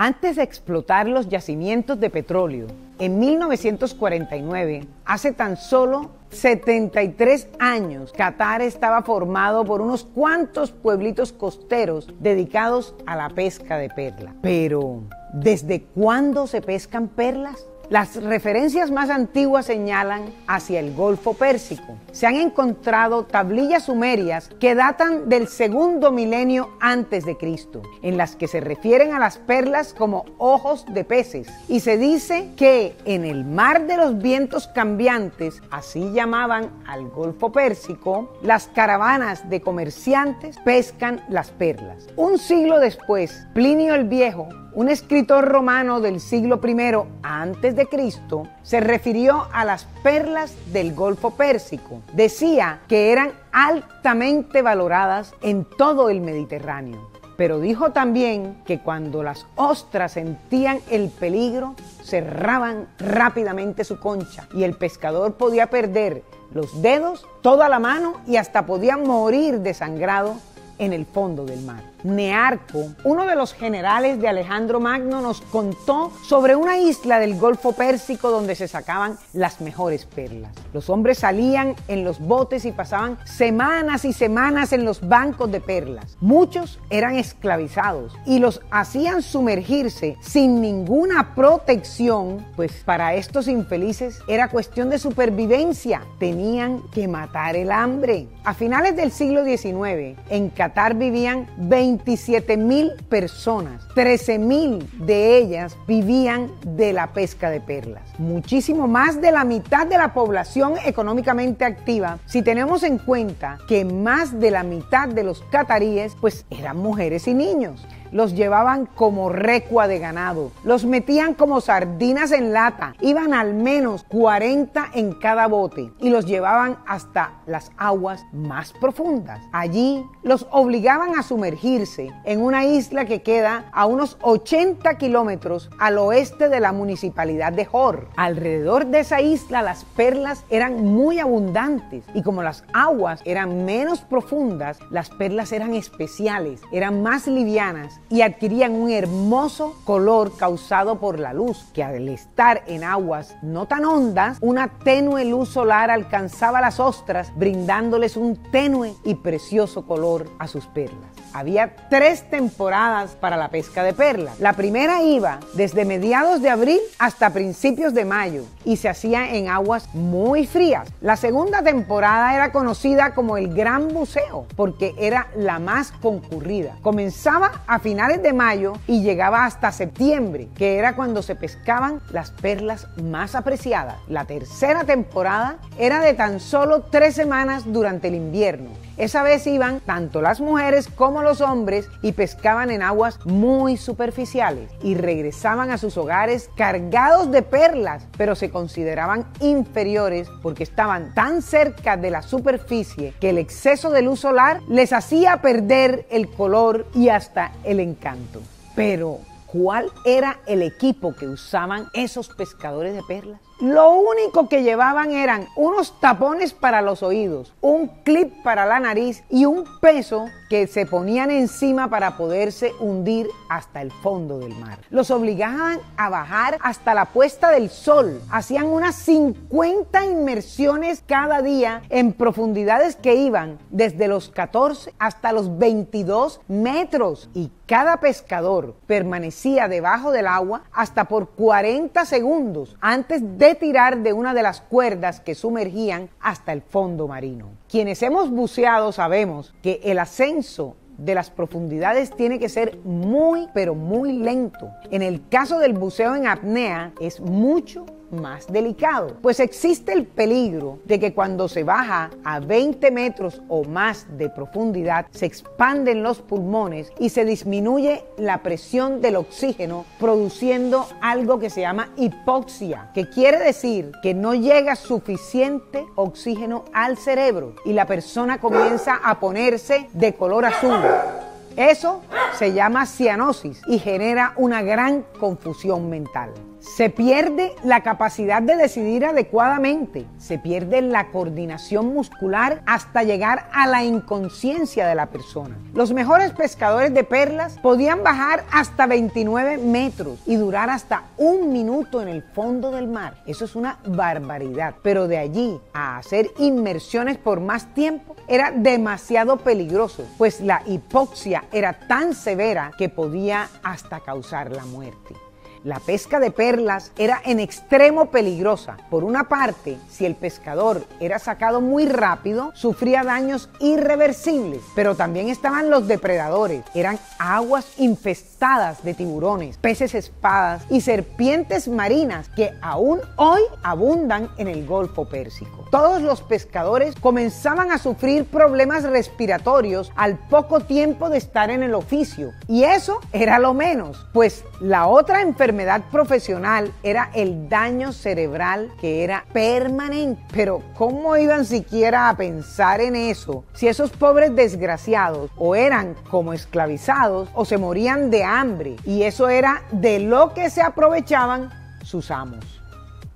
Antes de explotar los yacimientos de petróleo, en 1949, hace tan solo 73 años, Qatar estaba formado por unos cuantos pueblitos costeros dedicados a la pesca de perlas. Pero, ¿desde cuándo se pescan perlas? Las referencias más antiguas señalan hacia el Golfo Pérsico. Se han encontrado tablillas sumerias que datan del segundo milenio antes de Cristo, en las que se refieren a las perlas como ojos de peces. Y se dice que en el mar de los vientos cambiantes, así llamaban al Golfo Pérsico, las caravanas de comerciantes pescan las perlas. Un siglo después, Plinio el Viejo, un escritor romano del siglo I antes de Cristo, se refirió a las perlas del Golfo Pérsico. Decía que eran altamente valoradas en todo el Mediterráneo, pero dijo también que cuando las ostras sentían el peligro, cerraban rápidamente su concha y el pescador podía perder los dedos, toda la mano y hasta podía morir desangrado en el fondo del mar. Nearco, uno de los generales de Alejandro Magno, nos contó sobre una isla del Golfo Pérsico donde se sacaban las mejores perlas. Los hombres salían en los botes y pasaban semanas y semanas en los bancos de perlas. Muchos eran esclavizados y los hacían sumergirse sin ninguna protección, pues para estos infelices era cuestión de supervivencia. Tenían que matar el hambre. A finales del siglo XIX, en Qatar vivían 27.000 personas, 13.000 de ellas vivían de la pesca de perlas. Muchísimo más de la mitad de la población económicamente activa, si tenemos en cuenta que más de la mitad de los cataríes pues eran mujeres y niños. Los llevaban como recua de ganado, los metían como sardinas en lata, iban al menos 40 en cada bote y los llevaban hasta las aguas más profundas. Allí los obligaban a sumergirse en una isla que queda a unos 80 kilómetros al oeste de la municipalidad de Hor. Alrededor de esa isla las perlas eran muy abundantes y como las aguas eran menos profundas, las perlas eran especiales, eran más livianas y adquirían un hermoso color causado por la luz, que al estar en aguas no tan hondas, una tenue luz solar alcanzaba las ostras, brindándoles un tenue y precioso color a sus perlas. Había 3 temporadas para la pesca de perlas. La primera iba desde mediados de abril hasta principios de mayo y se hacía en aguas muy frías. La segunda temporada era conocida como el Gran Buceo porque era la más concurrida. Comenzaba a finales de mayo y llegaba hasta septiembre, que era cuando se pescaban las perlas más apreciadas. La tercera temporada era de tan solo 3 semanas durante el invierno. Esa vez iban tanto las mujeres como los hombres y pescaban en aguas muy superficiales y regresaban a sus hogares cargados de perlas, pero se consideraban inferiores porque estaban tan cerca de la superficie que el exceso de luz solar les hacía perder el color y hasta el encanto. Pero, ¿cuál era el equipo que usaban esos pescadores de perlas? Lo único que llevaban eran unos tapones para los oídos, un clip para la nariz y un peso que se ponían encima para poderse hundir hasta el fondo del mar. Los obligaban a bajar hasta la puesta del sol. Hacían unas 50 inmersiones cada día en profundidades que iban desde los 14 hasta los 22 metros. Y cada pescador permanecía debajo del agua hasta por 40 segundos antes de tirar de una de las cuerdas que sumergían hasta el fondo marino. Quienes hemos buceado sabemos que el ascenso de las profundidades tiene que ser muy, pero muy lento. En el caso del buceo en apnea es mucho más delicado, pues existe el peligro de que cuando se baja a 20 metros o más de profundidad se expanden los pulmones y se disminuye la presión del oxígeno, produciendo algo que se llama hipoxia, que quiere decir que no llega suficiente oxígeno al cerebro y la persona comienza a ponerse de color azul. Eso se llama cianosis y genera una gran confusión mental. Se pierde la capacidad de decidir adecuadamente, se pierde la coordinación muscular hasta llegar a la inconsciencia de la persona. Los mejores pescadores de perlas podían bajar hasta 29 metros y durar hasta un minuto en el fondo del mar. Eso es una barbaridad, pero de allí a hacer inmersiones por más tiempo era demasiado peligroso, pues la hipoxia era tan severa que podía hasta causar la muerte. La pesca de perlas era en extremo peligrosa. Por una parte, si el pescador era sacado muy rápido, sufría daños irreversibles, pero también estaban los depredadores. Eran aguas infestadas de tiburones, peces espadas y serpientes marinas que aún hoy abundan en el Golfo Pérsico. Todos los pescadores comenzaban a sufrir problemas respiratorios al poco tiempo de estar en el oficio, y eso era lo menos, pues la otra enfermedad profesional era el daño cerebral, que era permanente. Pero ¿cómo iban siquiera a pensar en eso si esos pobres desgraciados o eran como esclavizados o se morían de hambre? Y eso era de lo que se aprovechaban sus amos.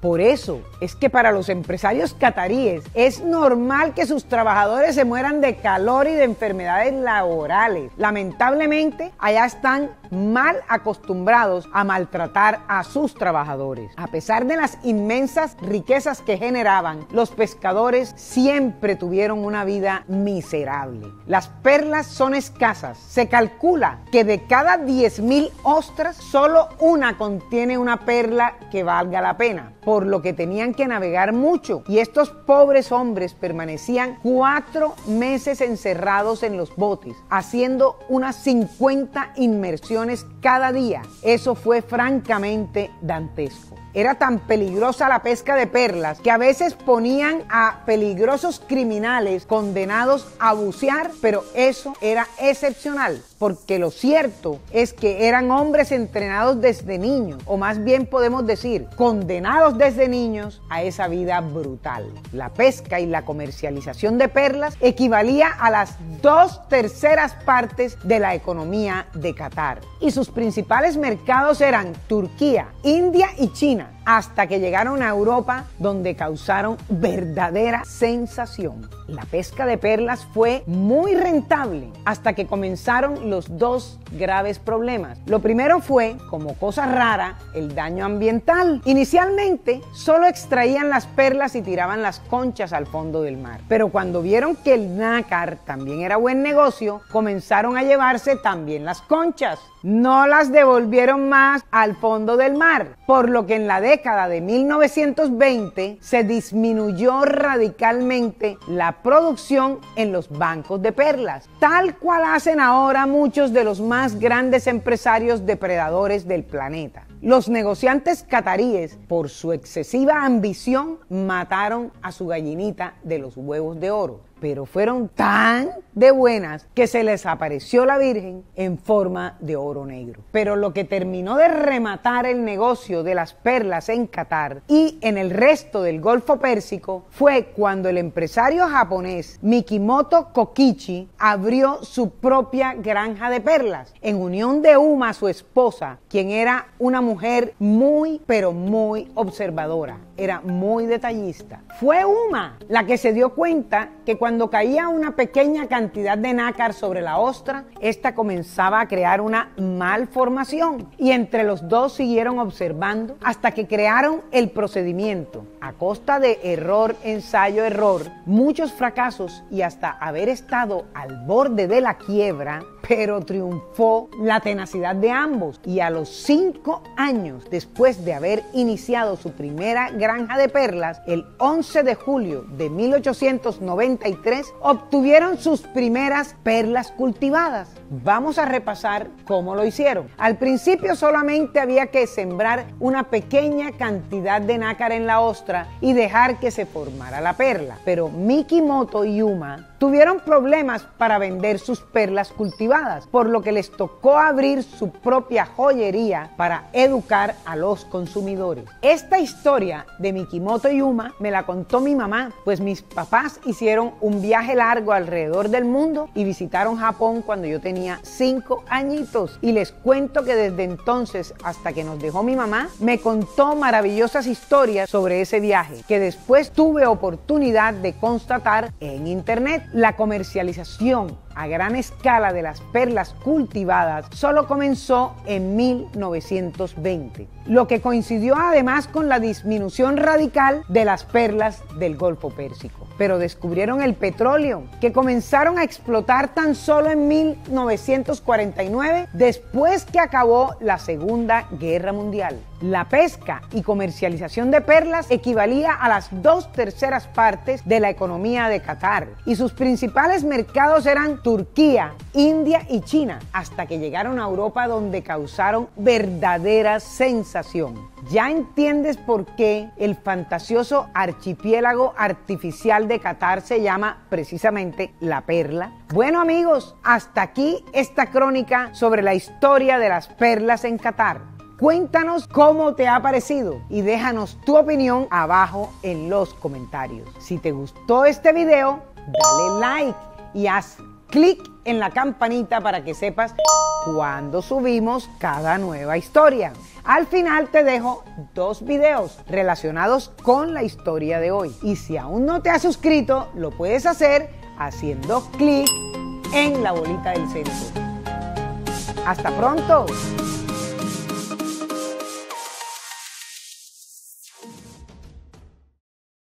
Por eso es que para los empresarios cataríes es normal que sus trabajadores se mueran de calor y de enfermedades laborales. Lamentablemente, allá están mal acostumbrados a maltratar a sus trabajadores. A pesar de las inmensas riquezas que generaban, los pescadores siempre tuvieron una vida miserable. Las perlas son escasas. Se calcula que de cada 10.000 ostras, solo una contiene una perla que valga la pena, por lo que tenían que navegar mucho, y estos pobres hombres permanecían 4 meses encerrados en los botes, haciendo unas 50 inmersiones cada día. Eso fue francamente dantesco. Era tan peligrosa la pesca de perlas que a veces ponían a peligrosos criminales condenados a bucear, pero eso era excepcional, porque lo cierto es que eran hombres entrenados desde niños, o más bien podemos decir, condenados desde niños a esa vida brutal. La pesca y la comercialización de perlas equivalía a las 2/3 partes de la economía de Qatar, y sus principales mercados eran Turquía, India y China, hasta que llegaron a Europa, donde causaron verdadera sensación. La pesca de perlas fue muy rentable hasta que comenzaron los dos graves problemas. Lo primero fue, como cosa rara, el daño ambiental. Inicialmente, solo extraían las perlas y tiraban las conchas al fondo del mar. Pero cuando vieron que el nácar también era buen negocio, comenzaron a llevarse también las conchas. No las devolvieron más al fondo del mar, por lo que en la década de 1920 se disminuyó radicalmente la producción en los bancos de perlas, tal cual hacen ahora muchos de los más grandes empresarios depredadores del planeta. Los negociantes cataríes, por su excesiva ambición, mataron a su gallinita de los huevos de oro, pero fueron tan de buenas que se les apareció la Virgen en forma de oro negro. Pero lo que terminó de rematar el negocio de las perlas en Qatar y en el resto del Golfo Pérsico fue cuando el empresario japonés Mikimoto Kokichi abrió su propia granja de perlas en unión de Uma, su esposa, quien era una mujer muy, pero muy observadora. Era muy detallista. Fue Uma la que se dio cuenta que cuando caía una pequeña cantidad de nácar sobre la ostra, esta comenzaba a crear una malformación, y entre los dos siguieron observando hasta que crearon el procedimiento. A costa de error, ensayo, error, muchos fracasos y hasta haber estado al borde de la quiebra, pero triunfó la tenacidad de ambos, y a los 5 años después de haber iniciado su primera granja de perlas, el 11 de julio de 1893 obtuvieron sus primeras perlas cultivadas. Vamos a repasar cómo lo hicieron. Al principio solamente había que sembrar una pequeña cantidad de nácar en la ostra y dejar que se formara la perla, pero Mikimoto y Uma tuvieron problemas para vender sus perlas cultivadas. privadas, por lo que les tocó abrir su propia joyería para educar a los consumidores. Esta historia de Mikimoto y Uma me la contó mi mamá, pues mis papás hicieron un viaje largo alrededor del mundo y visitaron Japón cuando yo tenía 5 añitos, y les cuento que desde entonces hasta que nos dejó mi mamá me contó maravillosas historias sobre ese viaje que después tuve oportunidad de constatar en internet. La comercialización a gran escala de las perlas cultivadas solo comenzó en 1920, lo que coincidió además con la disminución radical de las perlas del Golfo Pérsico. Pero descubrieron el petróleo, que comenzaron a explotar tan solo en 1949, después que acabó la Segunda Guerra Mundial. La pesca y comercialización de perlas equivalía a las 2/3 partes de la economía de Qatar, y sus principales mercados eran Turquía, India y China, hasta que llegaron a Europa, donde causaron verdadera sensación. Ya entiendes por qué el fantasioso archipiélago artificial de Qatar se llama precisamente La Perla. Bueno, amigos, hasta aquí esta crónica sobre la historia de las perlas en Qatar. Cuéntanos cómo te ha parecido y déjanos tu opinión abajo en los comentarios. Si te gustó este video, dale like y haz clic en la campanita para que sepas cuando subimos cada nueva historia. Al final te dejo 2 videos relacionados con la historia de hoy. Y si aún no te has suscrito, lo puedes hacer haciendo clic en la bolita del centro. ¡Hasta pronto!